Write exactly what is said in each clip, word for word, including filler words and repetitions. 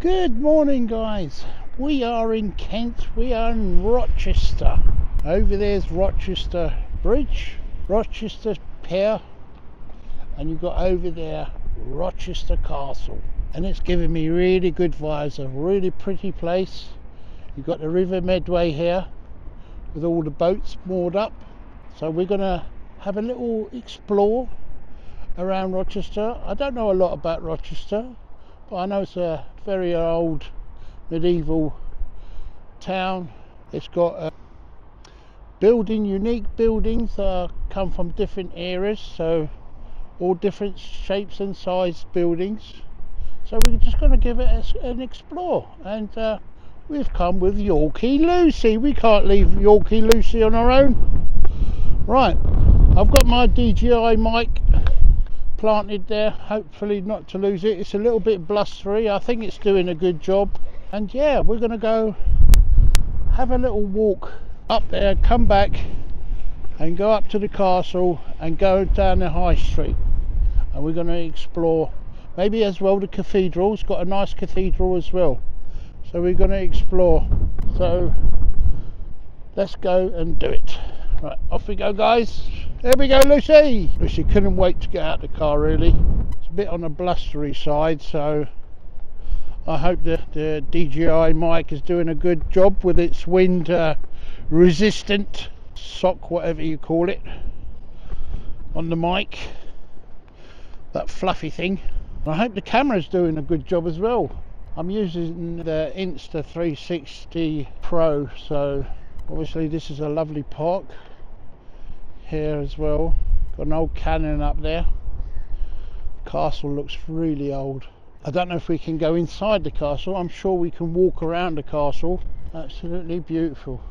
Good morning, guys. We are in Kent. We are in Rochester. Over there's Rochester Bridge, Rochester Pier, and you've got over there Rochester Castle. And it's giving me really good vibes. A really pretty place. You've got the River Medway here with all the boats moored up. So we're gonna have a little explore around Rochester. I don't know a lot about Rochester, but I know it's a very old medieval town. It's got a building, unique buildings that uh, come from different eras, so all different shapes and size buildings. So we're just going to give it a, an explore, and uh, we've come with Yorkie Lucy. We can't leave Yorkie Lucy on our own. Right, I've got my D J I mic planted there, hopefully not to lose it. It's a little bit blustery. I think it's doing a good job. And yeah, we're gonna go have a little walk up there, come back and go up to the castle and go down the high street, and we're going to explore maybe as well the cathedral's got a nice cathedral as well, so we're going to explore. So let's go and do it. Right, off we go, guys. There we go, Lucy. Lucy couldn't wait to get out of the car, really. It's a bit on the blustery side, so I hope that the D J I mic is doing a good job with its wind uh, resistant sock, whatever you call it, on the mic. That fluffy thing. And I hope the camera's doing a good job as well. I'm using the Insta three sixty Pro, so obviously this is a lovely park here as well. Got an old cannon up there. Castle looks really old. I don't know if we can go inside the castle. I'm sure we can walk around the castle. Absolutely beautiful.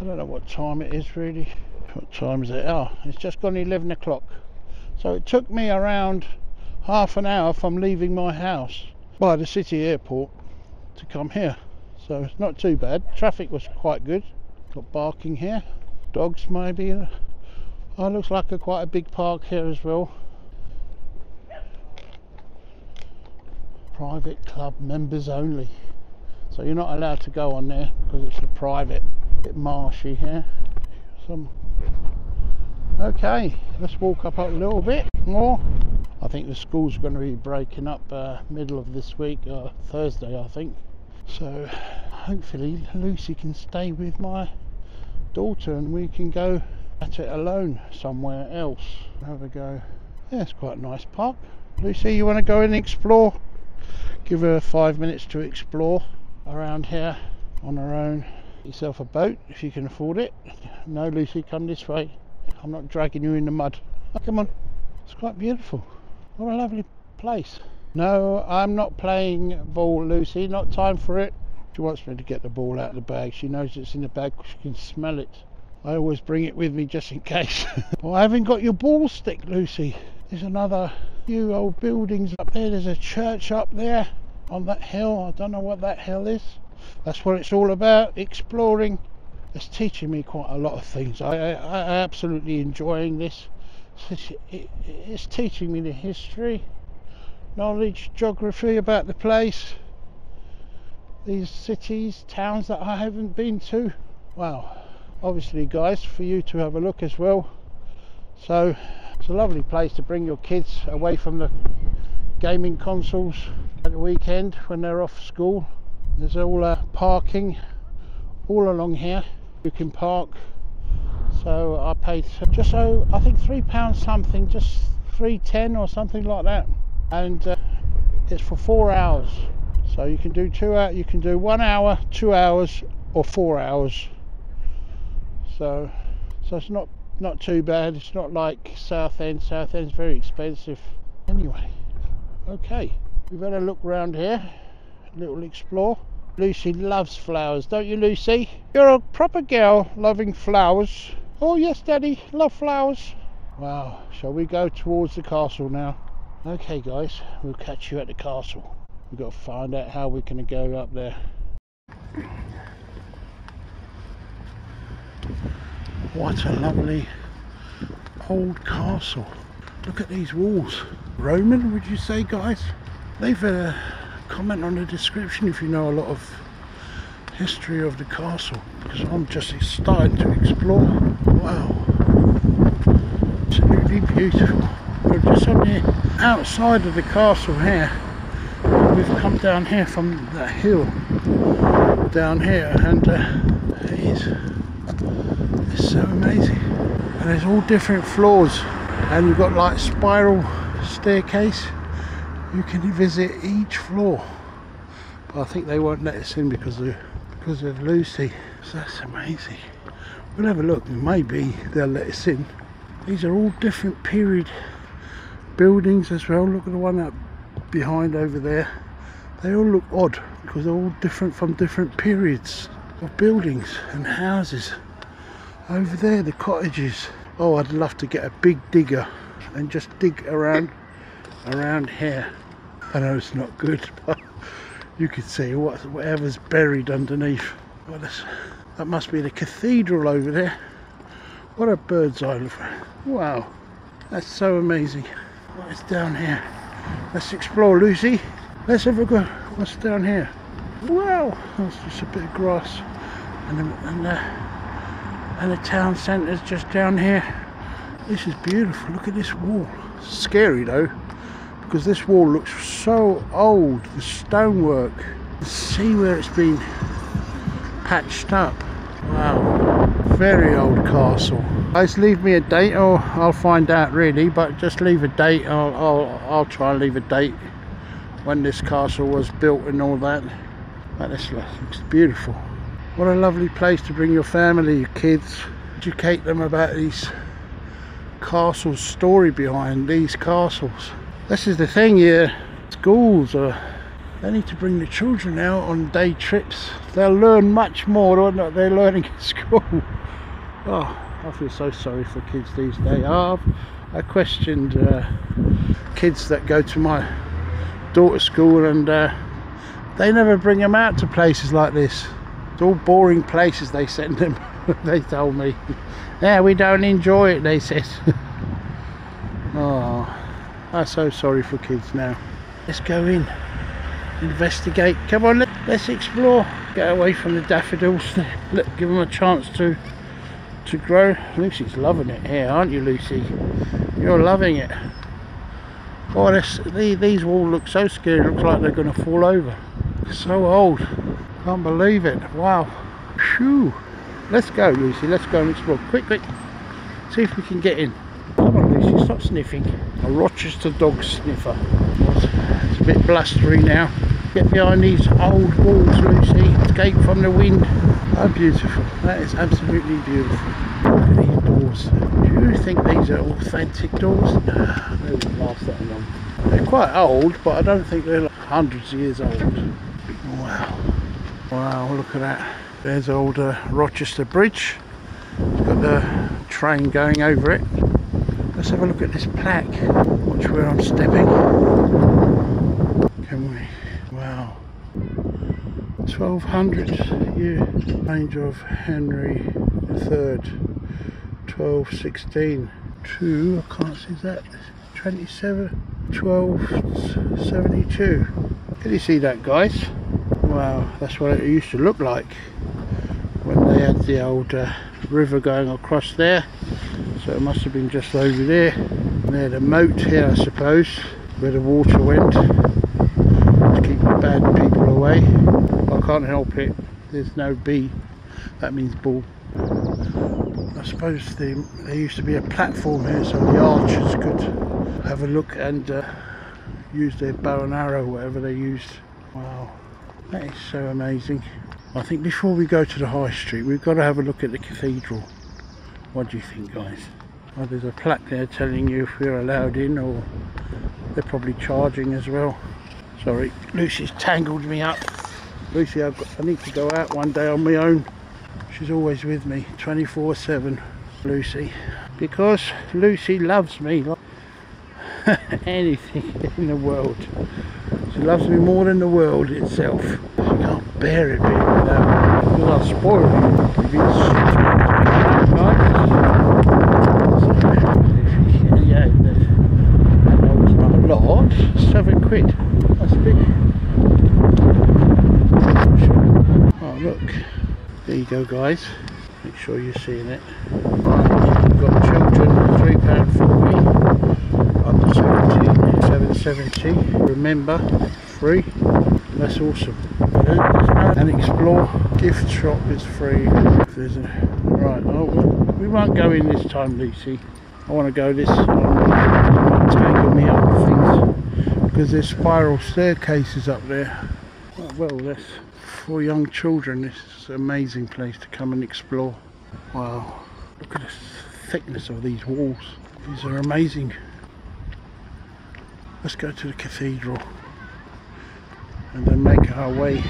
I don't know what time it is, really. What time is it? Oh, it's just gone eleven o'clock. So it took me around half an hour from leaving my house by the city airport to come here. So it's not too bad. Traffic was quite good. Got barking here. Dogs maybe. Oh, looks like a quite a big park here as well. Private club, members only. So you're not allowed to go on there because it's a private. A bit marshy here. Some. Okay, let's walk up a little bit more. I think the school's going to be breaking up uh, middle of this week, uh, Thursday I think. So hopefully Lucy can stay with my daughter and we can go at it alone somewhere else. Have a go. Yeah, it's quite a nice park. Lucy, you want to go and explore? Give her five minutes to explore around here on her own. Get yourself a boat if you can afford it. No, Lucy, come this way. I'm not dragging you in the mud. Oh, come on. It's quite beautiful. What a lovely place. No, I'm not playing ball, Lucy. Not time for it. She wants me to get the ball out of the bag. She knows it's in the bag because she can smell it. I always bring it with me just in case. Well, I haven't got your ball stick, Lucy. There's another few old buildings up there. There's a church up there on that hill. I don't know what that hill is. That's what it's all about, exploring. It's teaching me quite a lot of things. I, I, I'm absolutely enjoying this. It's teaching me the history, knowledge, geography about the place. These cities, towns that I haven't been to. Wow, obviously guys, for you to have a look as well. So it's a lovely place to bring your kids away from the gaming consoles at the weekend when they're off school. There's all uh, parking all along here. You can park. So I paid just so I think three pounds something, just three ten or something like that, and uh, it's for four hours. So you can do two hours, you can do one hour, two hours, or four hours. So, so it's not not too bad. It's not like Southend. Southend's very expensive. Anyway, okay, we've had a look round here, a little explore. Lucy loves flowers, don't you, Lucy? You're a proper girl, loving flowers. Oh yes, Daddy, love flowers. Wow, shall we go towards the castle now? Okay, guys, we'll catch you at the castle. We've got to find out how we're going to go up there. What a lovely old castle. Look at these walls. Roman, would you say, guys? They've uh, comment on the description if you know a lot of history of the castle, because I'm just starting to explore. Wow, absolutely beautiful. We're just on the outside of the castle here. We've come down here from that hill down here, and uh, it is, it's so amazing. And there's all different floors, and you've got like spiral staircase. You can visit each floor, but I think they won't let us in because of because of Lucy. So that's amazing. We'll have a look and maybe they'll let us in. These are all different period buildings as well. Look at the one up behind over there. They all look odd because they're all different from different periods of buildings and houses. Over there, the cottages. Oh, I'd love to get a big digger and just dig around around here. I know it's not good, but you could see what, whatever's buried underneath. Well, that must be the cathedral over there. What a bird's eye look. Wow, that's so amazing. What is down here? Let's explore, Lucy. Let's have a go. What's down here? Wow, that's just a bit of grass, and the, and the, and the town centre's just down here. This is beautiful. Look at this wall. Scary though, because this wall looks so old, the stonework. See where it's been patched up. Wow, very old castle. Guys, leave me a date, or I'll find out really, but just leave a date. I'll, I'll, I'll try and leave a date when this castle was built and all that. But this looks beautiful. What a lovely place to bring your family, your kids, educate them about these castles, story behind these castles. This is the thing here, schools are, they need to bring the children out on day trips. They'll learn much more than they're learning at school. Oh, I feel so sorry for kids these days. I've, I questioned uh, kids that go to my daughter's school, and uh, they never bring them out to places like this. It's all boring places they send them, they told me. Yeah, we don't enjoy it, they said. Oh. I'm so sorry for kids now. Let's go in, investigate. Come on, let's explore. Get away from the daffodils. Let, give them a chance to to grow. Lucy's loving it here, aren't you, Lucy? You're loving it. Oh, this, the, these walls look so scary. Looks like they're going to fall over. So old. Can't believe it. Wow. Phew. Let's go, Lucy. Let's go and explore. Quick, quick. See if we can get in. Come on, Lucy. Stop sniffing. A Rochester dog sniffer. It's a bit blustery now. Get behind these old walls, Lucy. Escape from the wind. Oh, beautiful. That is absolutely beautiful. Look at these doors. Do you think these are authentic doors? No, they wouldn't last that long. They're quite old, but I don't think they're like hundreds of years old. Wow. Wow, look at that. There's old uh, Rochester Bridge. It's got the train going over it. Let's have a look at this plaque. Watch where I'm stepping. Can we? Wow. twelve hundred year reign of Henry the third. twelve sixteen. two, I can't see that. twenty-seven. twelve seventy-two. Can you see that, guys? Wow, that's what it used to look like when they had the old uh, river going across there. So it must have been just over there. And they had a moat here, I suppose, where the water went to keep bad people away. I can't help it. There's no B. That means ball. I suppose they, there used to be a platform here, so the archers could have a look and uh, use their bow and arrow, whatever they used. Wow, that is so amazing. I think before we go to the high street, we've got to have a look at the cathedral. What do you think, guys? Well, there's a plaque there telling you if we're allowed in, or they're probably charging as well. Sorry, Lucy's tangled me up. Lucy, I've got, I need to go out one day on my own. She's always with me, twenty-four seven, Lucy. Because Lucy loves me like anything in the world. She loves me more than the world itself. I can't bear it being without me, because I'll spoil it if it's seven quid. That's big. go, guys. Make sure you're seeing it. We've got children three pound forty on the seventeen, seven seventy. Remember, free. That's awesome. And explore gift shop is free. There's a, right. Oh, we won't go in this time, Lucy. I want to go this time. Tangle me up with things because there's spiral staircases up there. Oh, well, that's for young children. This is an amazing place to come and explore. Wow! Look at the thickness of these walls. These are amazing. Let's go to the cathedral and then make our way.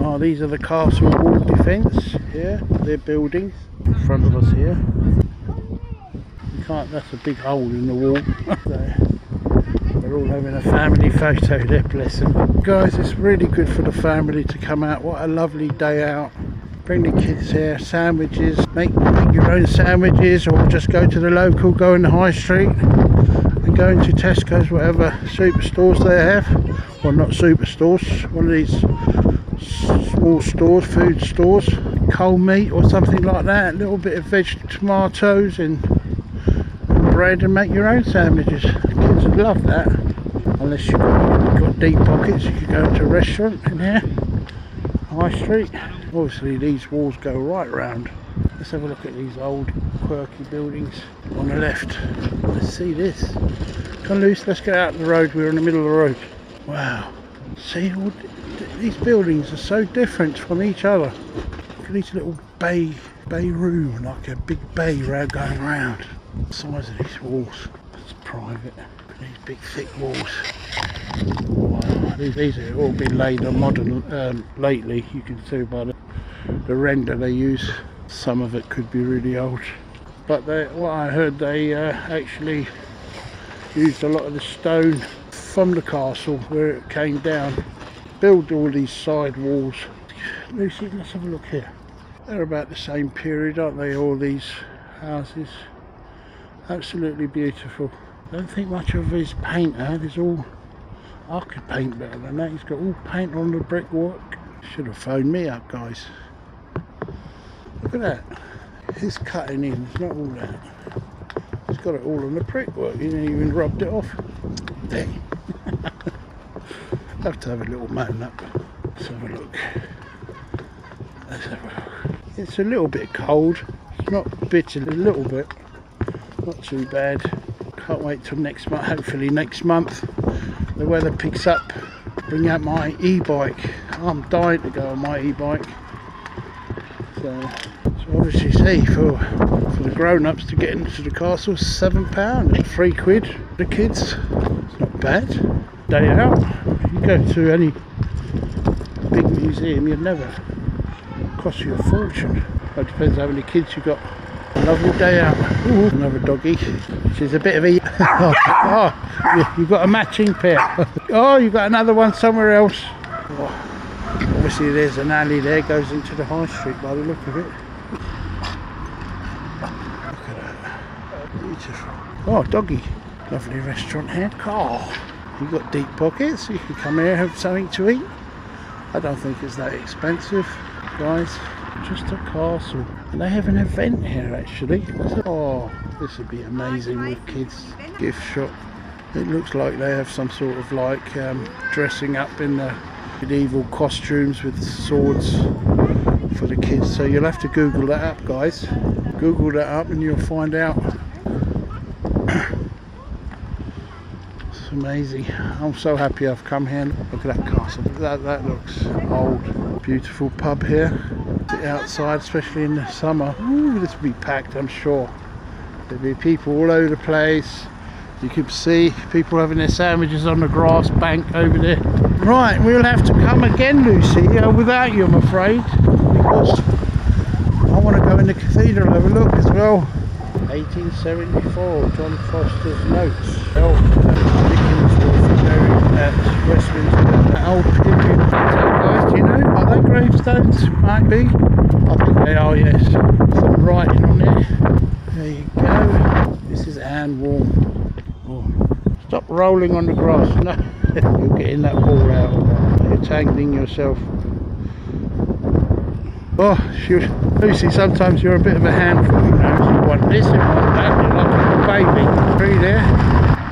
Oh, these are the castle wall defence here, they're building in front of us here. You can't, that's a big hole in the wall. So, we're all having a family photo there, bless them. Guys, it's really good for the family to come out. What a lovely day out. Bring the kids here, sandwiches, make, make your own sandwiches, or just go to the local, go in the high street and go into Tesco's, whatever superstores they have. Well, not superstores, one of these small stores, food stores, cold meat or something like that, a little bit of veg, tomatoes and bread, and make your own sandwiches. Kids would love that. Unless you've got deep pockets, you could go into a restaurant in here, high street. Obviously these walls go right round. Let's have a look at these old quirky buildings on the left. Let's see this. Come loose, let's get out of the road, we're in the middle of the road. Wow. See, all these buildings are so different from each other. Look at these little bay, bay room, like a big bay road going round. The size of these walls, it's private. These big thick walls. Wow. These, these have all been laid on modern um, lately. You can see by the, the render they use. Some of it could be really old. But they, what I heard, they uh, actually used a lot of the stone from the castle where it came down. Build all these side walls. Lucy, let's have a look here. They're about the same period, aren't they, all these houses? Absolutely beautiful. I don't think much of his paint, huh? There's all, I could paint better than that. He's got all paint on the brickwork. Should have phoned me up, guys. Look at that. His cutting in, it's not all that. He's got it all on the brickwork. He didn't even rubbed it off. Dang. Have to have a little man up. Let's have a look. Let's have a look. It's a little bit cold. It's not bitter, a little bit. Not too bad. Can't wait till next month. Hopefully next month the weather picks up. Bring out my e-bike. I'm dying to go on my e-bike. So, so obviously, see, for for the grown-ups to get into the castle, seven pound, three quid. The kids, it's not bad. Day out. You go to any big museum, you'd never, it'd cost you a fortune. It depends how many kids you got. Lovely day out. Ooh, another doggy. She's a bit of a. Oh, oh, you've got a matching pair. Oh, you've got another one somewhere else. Oh, obviously, there's an alley there, goes into the high street by the look of it. Look at that. Beautiful. Oh, doggy. Lovely restaurant here. Oh. You've got deep pockets, you can come here and have something to eat. I don't think it's that expensive, guys. Just a castle. And they have an event here actually. Oh, this would be amazing with kids. Gift shop. It looks like they have some sort of like um, dressing up in the medieval costumes with swords for the kids. So you'll have to Google that up, guys. Google that up and you'll find out. Amazing. I'm so happy I've come here. Look at that castle. That, that looks old. Beautiful pub here. The outside, especially in the summer. Ooh, this will be packed, I'm sure. There'll be people all over the place. You can see people having their sandwiches on the grass bank over there. Right, we'll have to come again, Lucy, uh, without you, I'm afraid. Because I want to go in the cathedral and have a look as well. eighteen seventy-four, John Foster's notes. Well, at Westminster, that old Pictorial guys, do you know? Are they gravestones? Might be. I think they are, yes. Some writing on there. There you go. This is Anne Warm. Oh. Stop rolling on the grass. No. You're getting that ball out. You're tangling yourself. Oh, she, Lucy, sometimes you're a bit of a handful. You know, you want this and want that. You're like a baby. Three there.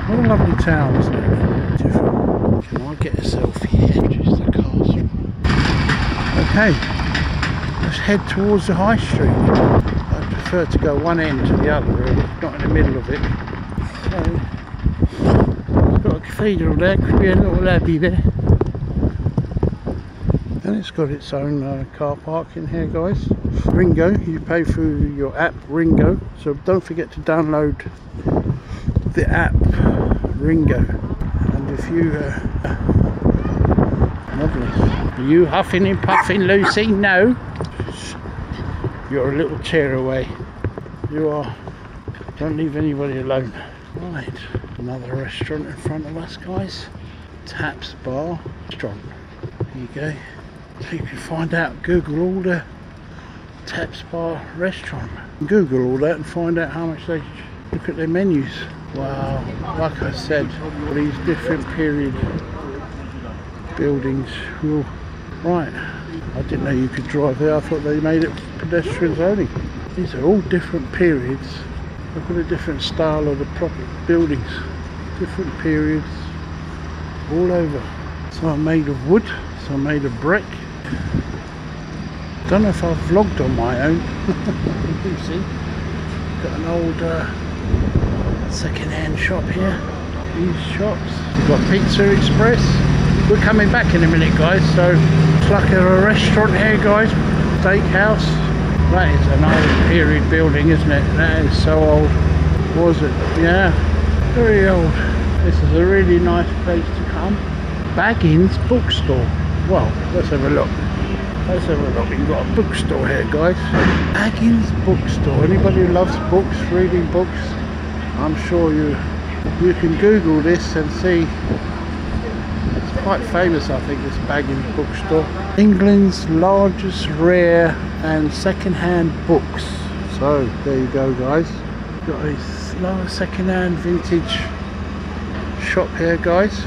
What a lovely town, isn't it? Beautiful. Can I get a selfie here? Just the castle. Okay, let's head towards the high street. I prefer to go one end to the other, really, not in the middle of it. So, cathedral there, could be a little abbey there, and it's got its own uh, car park in here, guys. Ringo, you pay through your app Ringo, so don't forget to download the app Ringo. And if you uh, lovely, are you huffing and puffing, Lucy? No, you're a little chair away. You are. Don't leave anybody alone. Right, another restaurant in front of us, guys. Taps Bar Restaurant. There you go. So you can find out, Google all the Taps Bar Restaurant. Google all that and find out how much they look at their menus. Wow, like I said, all these different period buildings. Well, right, I didn't know you could drive there. I thought they made it pedestrians only. These are all different periods. Look at the different style of the proper buildings, different periods, all over. Some are made of wood, some are made of brick. Don't know if I've vlogged on my own. You see, got an old uh, second-hand shop here. These shops. We've got Pizza Express. We're coming back in a minute, guys. So it's like a restaurant here, guys. Steakhouse. That is an old period building, isn't it? That is so old. Was it? Yeah, very old. This is a really nice place to come. Baggins Bookstore. Well, let's have a look. Let's have a look. You've got a bookstore here, guys. Baggins Bookstore. Anybody who loves books, reading books, I'm sure you you can Google this and see. It's quite famous, I think, this Baggins Bookstore. England's largest rare and second-hand books. So there you go, guys. Got a large second-hand vintage shop here, guys.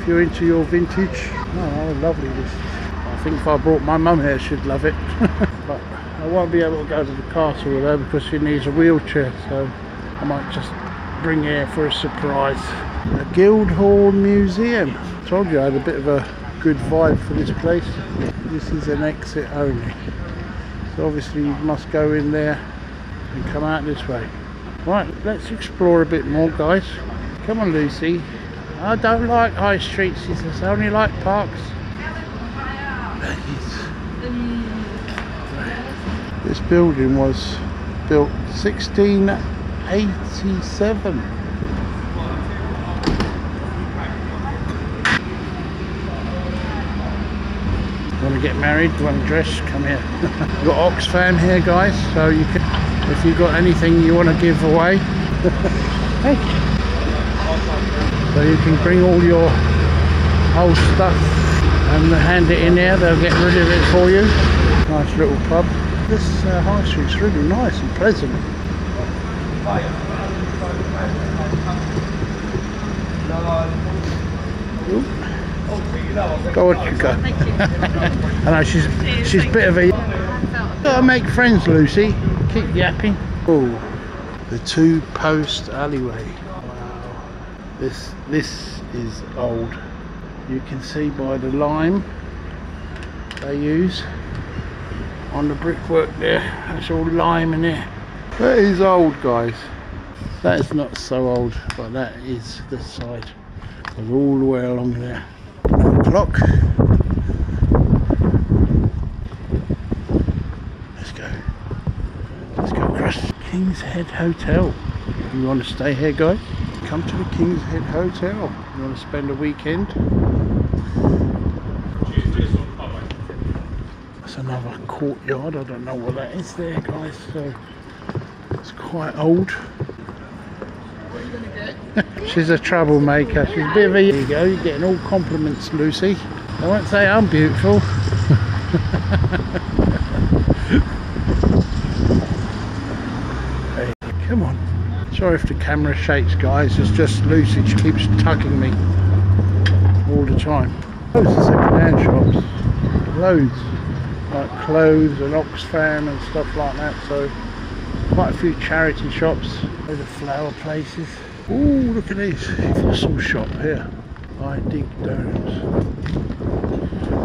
If you're into your vintage, oh, lovely this. I think if I brought my mum here, she'd love it. But I won't be able to go to the castle though because she needs a wheelchair. So I might just bring her for a surprise. The Guildhall Museum. Told you I had a bit of a good vibe for this place. This is an exit only, so obviously you must go in there and come out this way. Right, let's explore a bit more, guys. Come on, Lucy. I don't like high streets, she says. I only like parks. This building was built sixteen eighty-seven. Want to get married, want to dress, come here. We've got Oxfam here, guys, so you can, if you've got anything you want to give away, hey. So you can bring all your old stuff and hand it in there, they'll get rid of it for you. Nice little pub. This uh, high street's really nice and pleasant. Ooh. Go on, you go. I know she's she's a bit of a. Gotta make friends, Lucy. Keep yapping. Oh, the two-post alleyway. Wow, this this is old. You can see by the lime they use on the brickwork there. That's all lime in there. That is old, guys. That is not so old, but that is the side of all the way along there. Clock. Let's go. Let's go across. Kings Head Hotel. You want to stay here, guys? Come to the Kings Head Hotel. You want to spend a weekend? That's another courtyard. I don't know what that is there, guys. So it's quite old. She's a troublemaker. She's a bit of a. There you go, you're getting all compliments, Lucy. I won't say I'm beautiful. Hey, come on. Sorry if the camera shakes, guys. It's just Lucy. She keeps tugging me. all the time. Loads of second-hand shops, loads, like clothes and Oxfam and stuff like that. So quite a few charity shops, loads of flower places. Oh, look at this fossil shop here. I dig domes.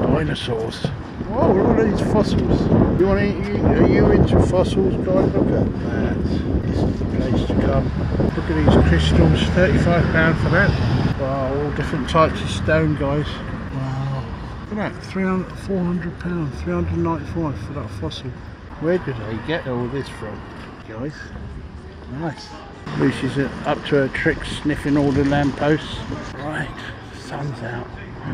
Dinosaurs. Oh, look at all these fossils. You want to eat, are you into fossils, guys? Look at that. This is the place to come. Look at these crystals. thirty-five pounds for that. Wow, all different types of stone, guys. Wow. Look at that. three hundred, four hundred pounds. three hundred ninety-five for that fossil. Where did they get all this from, guys? Nice. Lucy's up to her tricks, sniffing all the lampposts. Right, sun's out.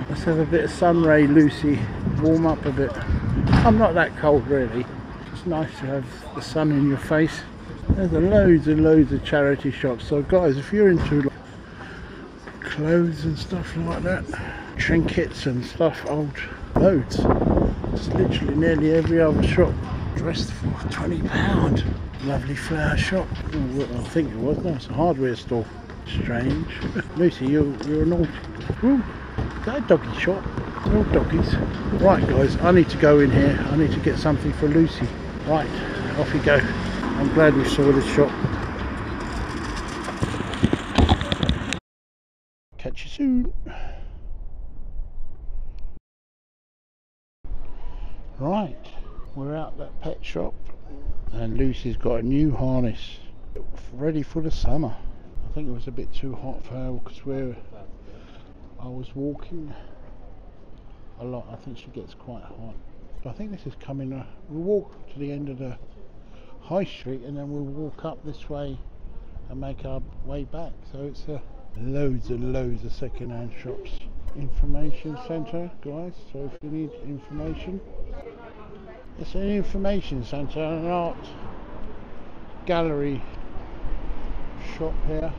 Let's have a bit of sun ray, Lucy. Warm up a bit. I'm not that cold really. It's nice to have the sun in your face. There's loads and loads of charity shops. So guys, if you're into like, clothes and stuff like that, trinkets and stuff, old loads. It's literally nearly every other shop. Dressed for twenty pounds. Lovely flower shop. Ooh, I think it was. No, it's a hardware store. Strange. Lucy, you're, you're naughty. Ooh, is that a doggy shop? They're all doggies. Right guys, I need to go in here. I need to get something for Lucy. Right, off we go. I'm glad we saw this shop. Catch you soon. Right. We're out that pet shop and Lucy's got a new harness ready for the summer. I think it was a bit too hot for her because where I was walking a lot, I think she gets quite hot. But I think this is coming, uh, we'll walk to the end of the high street and then we'll walk up this way and make our way back. So it's uh, loads and loads of second-hand shops. Information centre, guys, so if you need information. It's an information centre, an art gallery shop here,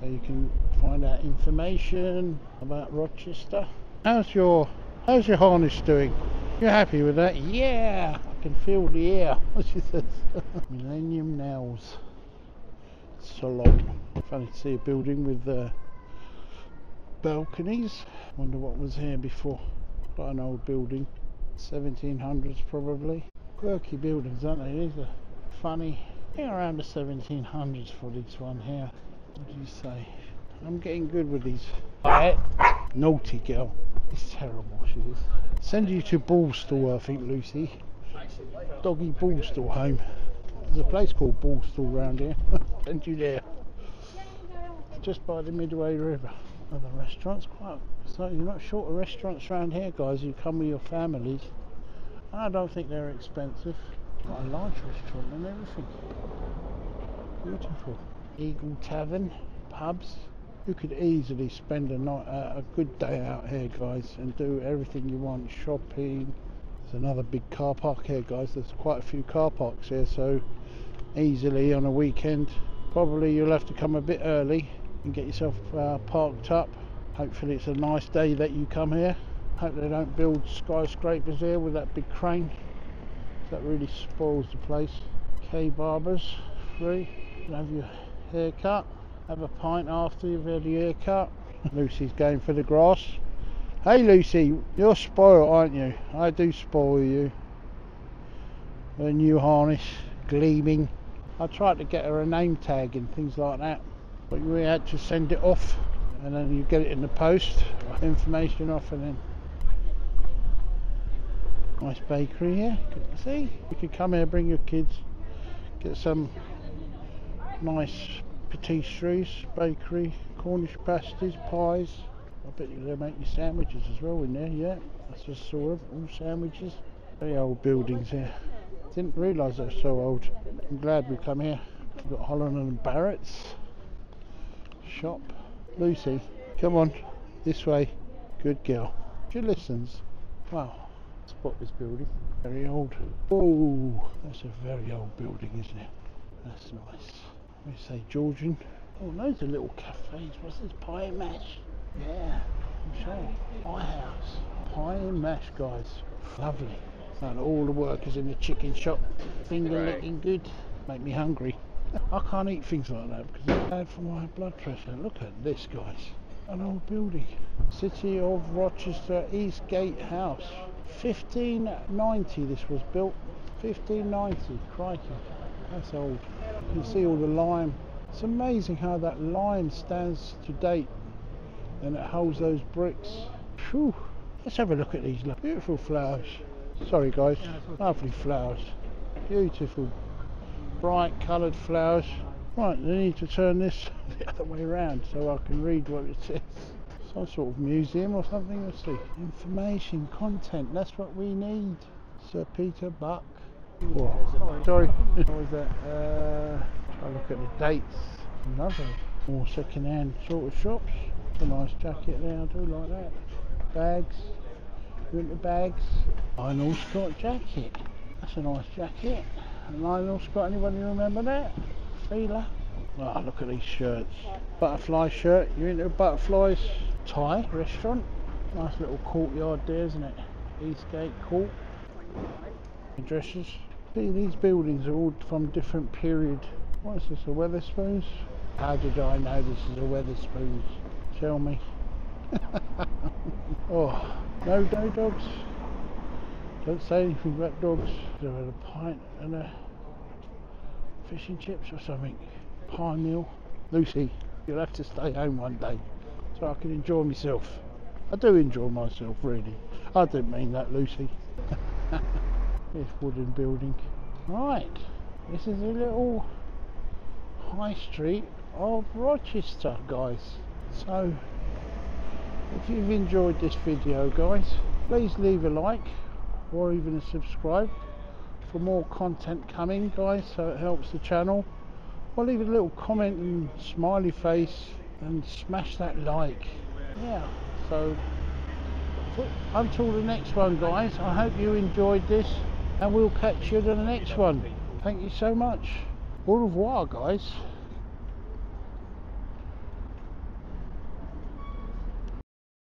so you can find out information about Rochester. How's your how's your harness doing? You happy with that? Yeah, I can feel the air. What she says. Millennium Nails Salon. Funny to see a building with uh, balconies. Wonder what was here before. Quite an old building. seventeen hundreds probably. Quirky buildings, aren't they? These are funny. I think around the seventeen hundreds for this one here. What do you say? I'm getting good with these. Right. Naughty girl. It's terrible, she is. Send you to Ballstall, I think, Lucy. Doggy Ballstall home. There's a place called Ballstall round here. Send you there. Just by the Medway River. Other restaurants, quite. So you're not short of restaurants around here, guys. You come with your families. I don't think they're expensive. Got a large restaurant and everything. Beautiful. Eagle Tavern, pubs. You could easily spend a night, uh, a good day out here, guys, and do everything you want. Shopping. There's another big car park here, guys. There's quite a few car parks here, so easily on a weekend. Probably you'll have to come a bit early and get yourself uh, parked up. Hopefully it's a nice day that you come here. Hope they don't build skyscrapers here with that big crane. That really spoils the place. K Barbers, free. Have your hair cut. Have a pint after you've had your hair cut. Lucy's going for the grass. Hey Lucy, you're spoiled, aren't you? I do spoil you. Her new harness, gleaming. I tried to get her a name tag and things like that, but we had to send it off and then you get it in the post, information off, and then nice bakery here, see? You could come here, bring your kids, get some nice patisseries, bakery, Cornish pasties, pies. I bet you they'll make you sandwiches as well in there, yeah. I just saw them, all sandwiches. Very old buildings here. Didn't realise they're so old. I'm glad we come here. We've got Holland and Barrett's shop. Lucy, come on, this way. Good girl. She listens. Wow, spot this building. Very old. Oh, that's a very old building, isn't it? That's nice. We say Georgian. Oh, loads of little cafes. What's this? Pie and mash. Yeah, I'm sure. Pie house. Pie and mash, guys. Lovely. And all the workers in the chicken shop. Finger looking good. Make me hungry. I can't eat things like that because it's bad for my blood pressure. Look at this, guys. an old building. City of Rochester Eastgate House. fifteen ninety this was built. fifteen ninety, crikey, that's old. You can see all the lime. It's amazing how that lime stands to date and it holds those bricks. Phew. Let's have a look at these beautiful flowers. Sorry guys, lovely flowers. Beautiful, bright coloured flowers. Right, they need to turn this the other way around so I can read what it says. Some sort of museum or something, let's see. Information, content, that's what we need. Sir Peter Buck. Whoa. Sorry. What was that? Uh, I look at the dates. Another more second-hand sort of shops. A nice jacket there, I do like that. Bags, winter bags. Lionel Scott jacket. That's a nice jacket. And Lionel Scott, anybody remember that? Feeler. Ah, oh, look at these shirts. Butterfly shirt. You're into butterflies. Thai restaurant. Nice little courtyard there, isn't it? Eastgate Court. Addresses. See, these buildings are all from different period. What is this, a Weatherspoons? How did I know this is a Weatherspoons? Tell me. Oh, no, no dogs. Don't say anything about dogs. There had a pint and a fish and chips or something. Pie meal. Lucy, you'll have to stay home one day so I can enjoy myself. I do enjoy myself, really. I didn't mean that, Lucy. This wooden building. Right, this is a little high street of Rochester, guys. So if you've enjoyed this video, guys, please leave a like or even a subscribe for more content coming, guys, so it helps the channel. Or leave a little comment and smiley face and smash that like. Yeah, so until the next one, guys, I hope you enjoyed this and we'll catch you to the next one. Thank you so much. Au revoir, guys.